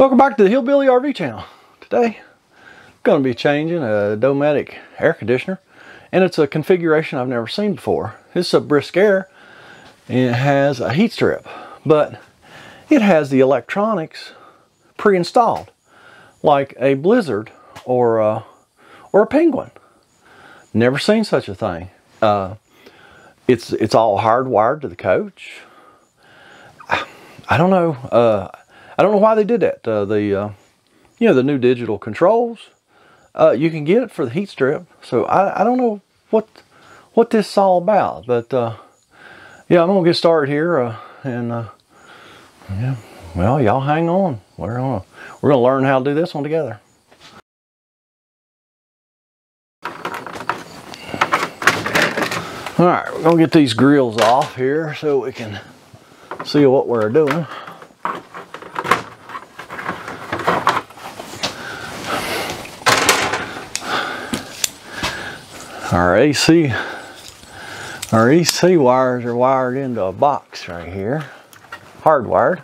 Welcome back to the Hillbilly RV Channel. Today I'm going to be changing a Dometic air conditioner, and it's a configuration I've never seen before. It's a brisk air and it has a heat strip, but it has the electronics pre-installed like a Blizzard or a Penguin. Never seen such a thing. It's all hardwired to the coach. I don't know. I don't know why they did that. You know, the new digital controls, you can get it for the heat strip. So I don't know what this is all about, but yeah, I'm gonna get started here, yeah. Well, y'all hang on. We're gonna learn how to do this one together. All right, we're gonna get these grills off here so we can see what we're doing. Our AC wires are wired into a box right here, hardwired.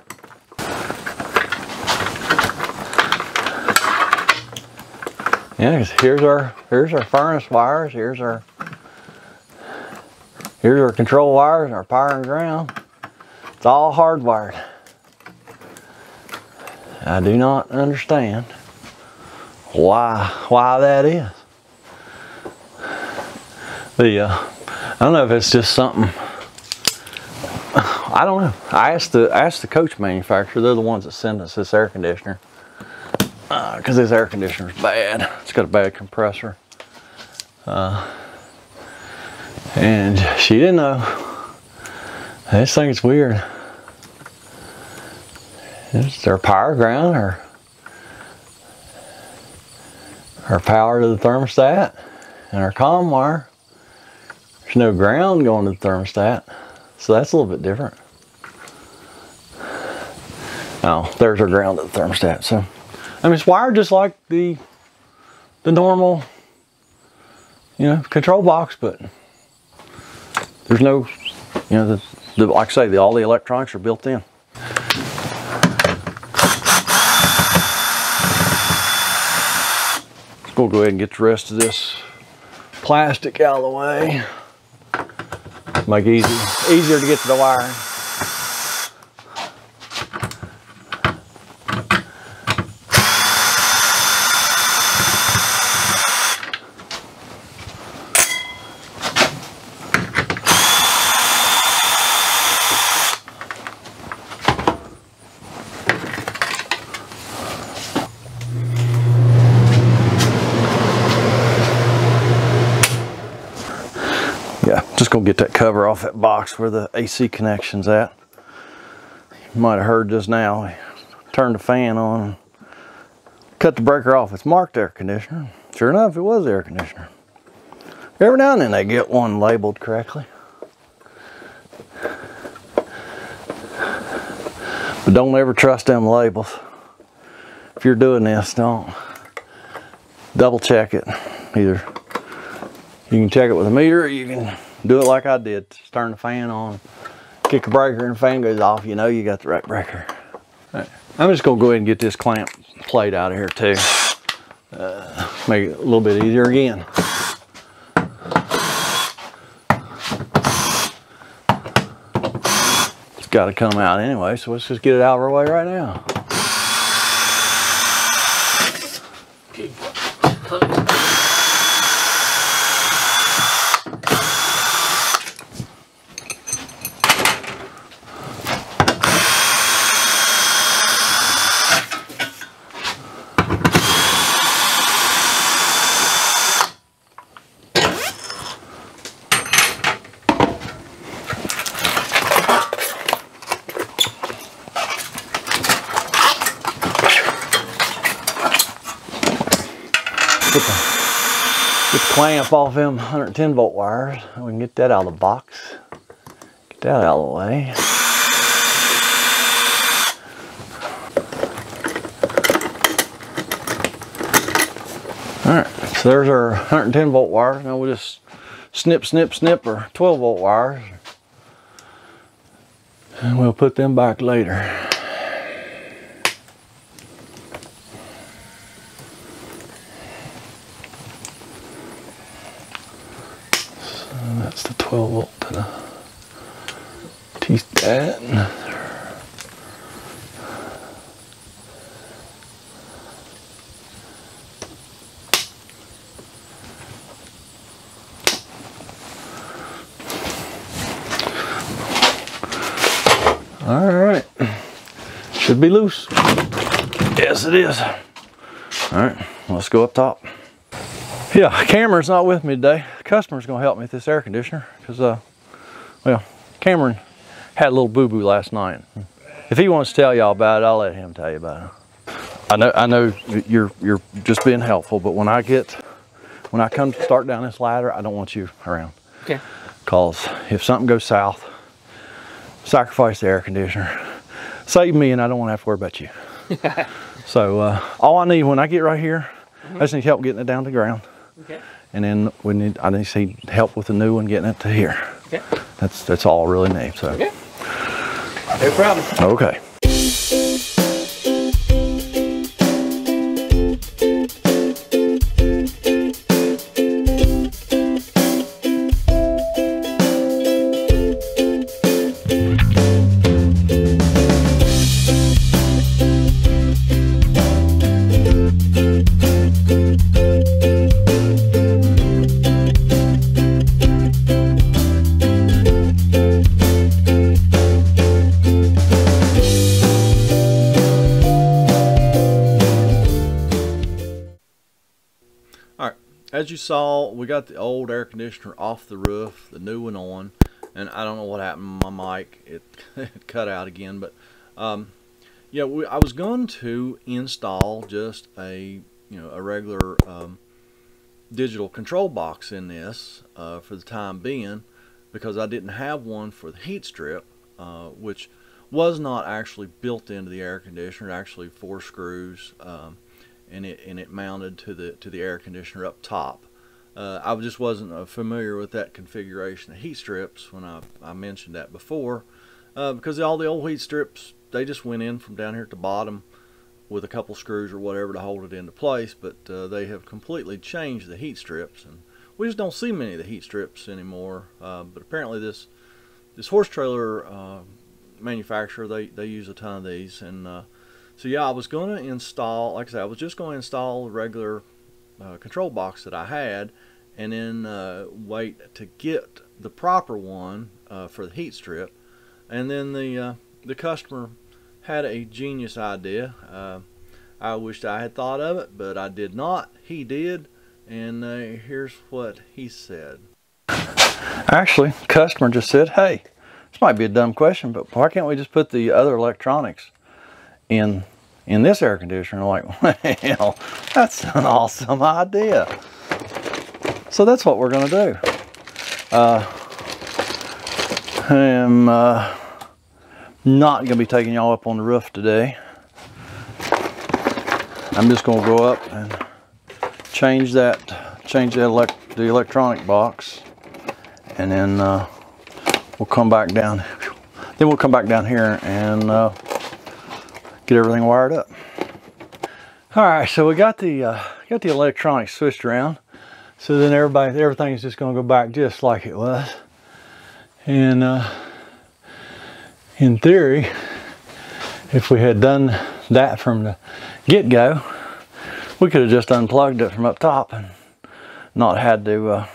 Yeah, here's our furnace wires, here's our control wires, and our power and ground. It's all hardwired. I do not understand why that is. I don't know if it's just something. I don't know. I asked the coach manufacturer. They're the ones that send us this air conditioner, because this air conditioner is bad. It's got a bad compressor, and she didn't know. This thing is weird. It's their power ground, our power to the thermostat, and our comm wire. There's no ground going to the thermostat, so that's a little bit different. Oh, there's our ground at the thermostat. So, I mean, it's wired just like the normal, you know, control box, but there's no, you know, like I say, all the electronics are built in. Just gonna go ahead and get the rest of this plastic out of the way. Make it easier to get to the wiring. Yeah, just gonna get that cover off that box where the AC connection's at. You might have heard just now. Turn the fan on, cut the breaker off. It's marked air conditioner. Sure enough, it was air conditioner. Every now and then they get one labeled correctly. But don't ever trust them labels. If you're doing this, don't. Double check it. Either you can check it with a meter, or you can do it like I did. Just turn the fan on, kick the breaker, and the fan goes off. You know you got the right breaker. All right. I'm just gonna go ahead and get this clamp plate out of here too. Make it a little bit easier again. It's gotta come out anyway, so let's just get it out of our way right now. Get the clamp off them 110 volt wires. We can get that out of the box. Get that out of the way. All right, so there's our 110 volt wires. Now we'll just snip our 12 volt wires, and we'll put them back later. That's the 12 volt and a teeth bat. All right, should be loose. Yes, it is. All right, let's go up top. Yeah, Cameron's not with me today. The customer's gonna help me with this air conditioner because, well, Cameron had a little boo-boo last night. If he wants to tell y'all about it, I'll let him tell you about it. I know you're just being helpful, but when I come to start down this ladder, I don't want you around. Okay. Cause if something goes south, sacrifice the air conditioner, save me, and I don't want to have to worry about you. So all I need when I get right here, I just need help getting it down to the ground. Okay. And then I need help with the new one getting it to here. Okay. That's all I really need. So. Okay. No problem. Okay. As you saw, we got the old air conditioner off the roof, the new one on, and I don't know what happened to my mic. It cut out again, but yeah, I was going to install just a regular digital control box in this for the time being, because I didn't have one for the heat strip, which was not actually built into the air conditioner. Actually, 4 screws. And it mounted to the air conditioner up top. I just wasn't familiar with that configuration of heat strips when I mentioned that before, because all the old heat strips, they just went in from down here at the bottom with a couple screws or whatever to hold it into place, but they have completely changed the heat strips, and we just don't see many of the heat strips anymore. But apparently this horse trailer manufacturer, they use a ton of these, and so yeah, I was going to install, like I said, I was just going to install the regular control box that I had, and then wait to get the proper one for the heat strip. And then the customer had a genius idea. I wished I had thought of it, but I did not. He did, and here's what he said. Actually, the customer just said, hey, this might be a dumb question, but why can't we just put the other electronics in this air conditioner? I'm like, well, that's an awesome idea. So that's what we're gonna do. I'm not gonna be taking y'all up on the roof today. I'm just gonna go up and change the electronic box, and then we'll come back down. Then we'll come back down here and get everything wired up. All right, so we got the electronics switched around. So then everything's just gonna go back just like it was. And in theory, if we had done that from the get-go, we could have just unplugged it from up top and not had to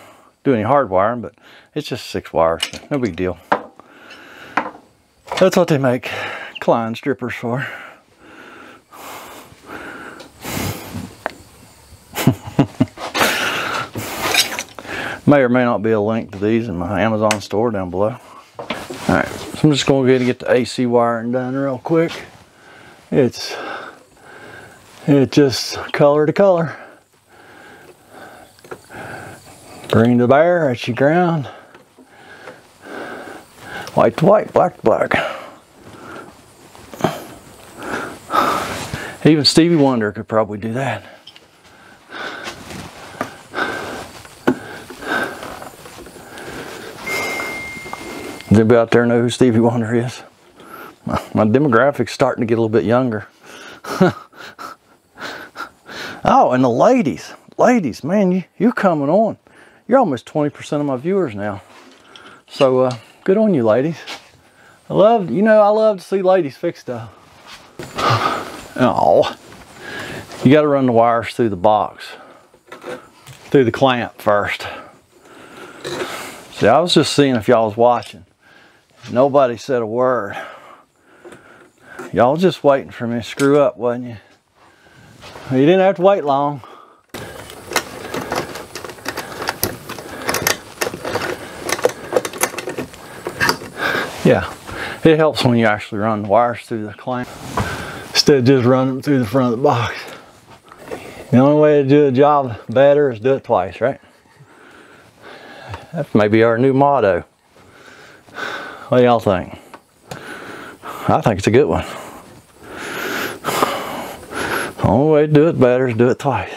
do any hard wiring, but it's just 6 wires, so no big deal. That's what they make Klein strippers for. May or may not be a link to these in my Amazon store down below. All right, so I'm just gonna go ahead and get the AC wiring done real quick. It's just color to color. Green to bear, that's your ground. White to white, black to black. Even Stevie Wonder could probably do that. Does anybody out there know who Stevie Wonder is? My demographic's starting to get a little bit younger. Oh, and the ladies, man, you're coming on. You're almost 20% of my viewers now. So good on you, ladies. I love to see ladies fix stuff. Oh, you got to run the wires through the box, through the clamp first. See, I was just seeing if y'all was watching. Nobody said a word. Y'all just waiting for me to screw up, wasn't you? Well, you didn't have to wait long. Yeah, it helps when you actually run the wires through the clamp instead of just running them through the front of the box. The only way to do a job better is do it twice, right? That may be our new motto. What do y'all think? I think it's a good one. The only way to do it better is do it twice.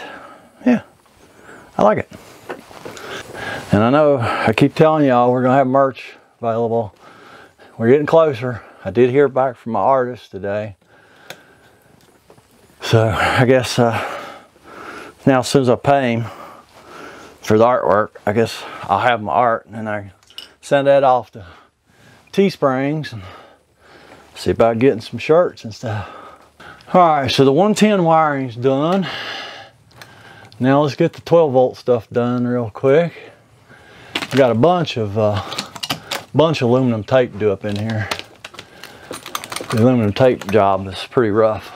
Yeah, I like it. And I know I keep telling y'all we're gonna have merch available. We're getting closer. I did hear back from my artist today. So I guess now as soon as I pay him for the artwork, I guess I'll have my art and I send that off to Teesprings and see about getting some shirts and stuff. All right, so the 110 wiring's done. Now let's get the 12 volt stuff done real quick. I got a bunch of aluminum tape to do up in here. The aluminum tape job is pretty rough.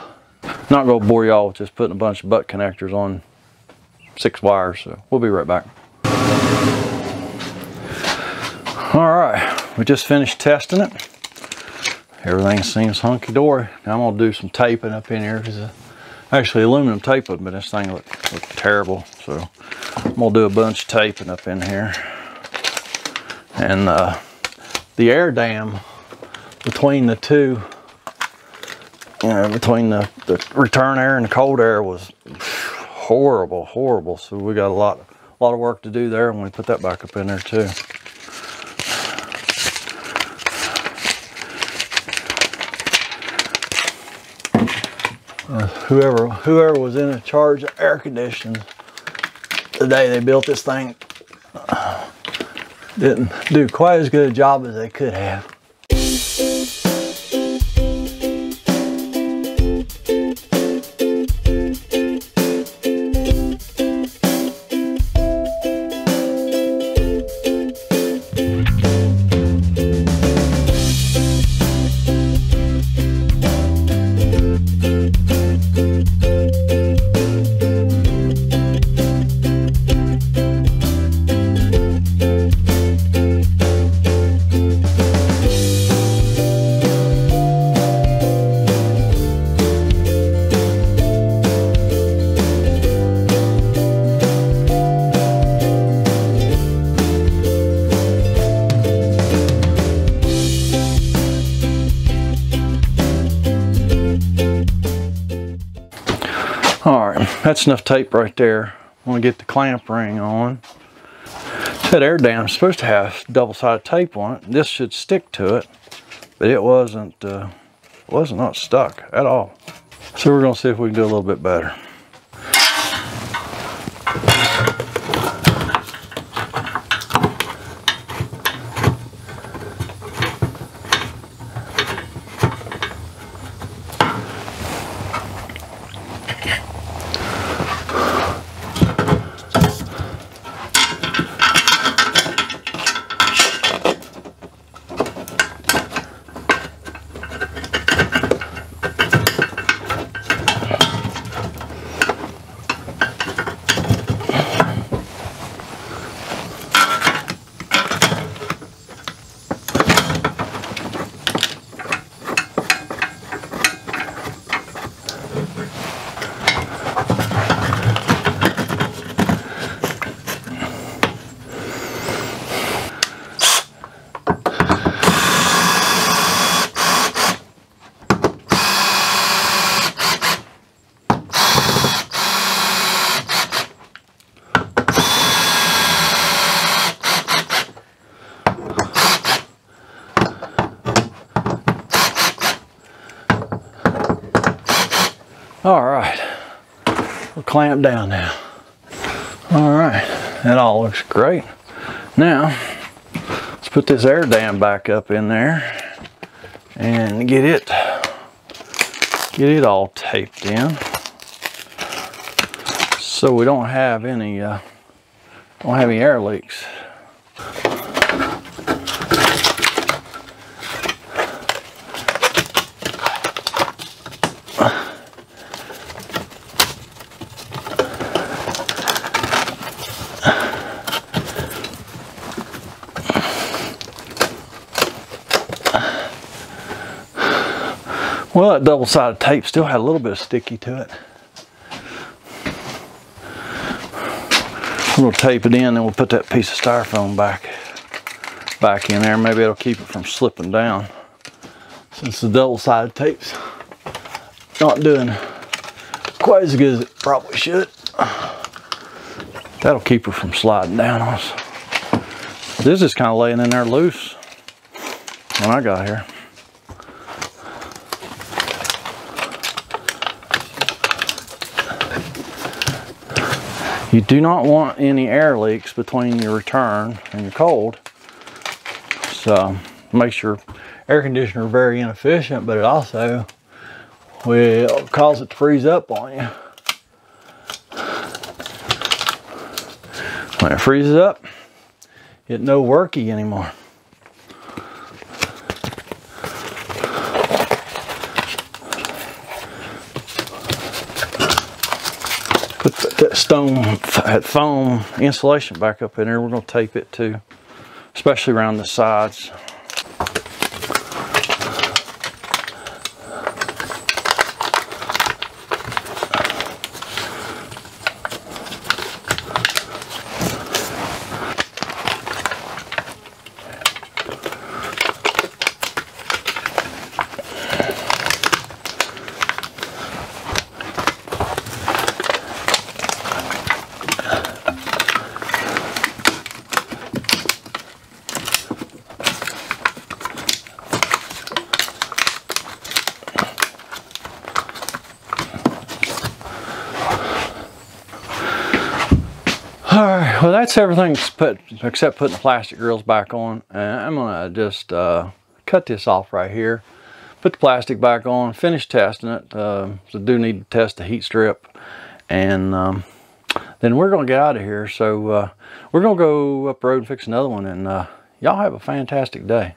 Not gonna bore y'all with just putting a bunch of butt connectors on 6 wires, so we'll be right back. All right, we just finished testing it. Everything seems hunky-dory. Now I'm gonna do some taping up in here because actually aluminum tape would, but this thing looked terrible. So I'm gonna do a bunch of taping up in here. And the air dam between the two, between the return air and the cold air was horrible, horrible. So we got a lot of work to do there, and we put that back up in there too. Whoever was in charge of air conditioning the day they built this thing didn't do quite as good a job as they could have. That's enough tape right there. I want to get the clamp ring on. That air dam is supposed to have double-sided tape on it. This should stick to it, but it wasn't stuck at all. So we're gonna see if we can do a little bit better. All right, we'll clamp down now. All right, that all looks great. Now, let's put this air dam back up in there and get it all taped in, so we don't have any air leaks. Well, that double-sided tape still had a little bit of sticky to it. We'll tape it in and we'll put that piece of styrofoam back in there. Maybe it'll keep it from slipping down, since the double-sided tape's not doing quite as good as it probably should. That'll keep her from sliding down on us. This is kind of laying in there loose when I got here. You do not want any air leaks between your return and your cold. So makes your air conditioner very inefficient, but it also will cause it to freeze up on you. When it freezes up, it's no worky anymore. Put that foam insulation back up in there. We're going to tape it too, especially around the sides. Alright, well that's everything except putting the plastic grills back on. And I'm going to just cut this off right here. Put the plastic back on, finish testing it. So I do need to test the heat strip. And then we're going to get out of here. So we're going to go up the road and fix another one. And y'all have a fantastic day.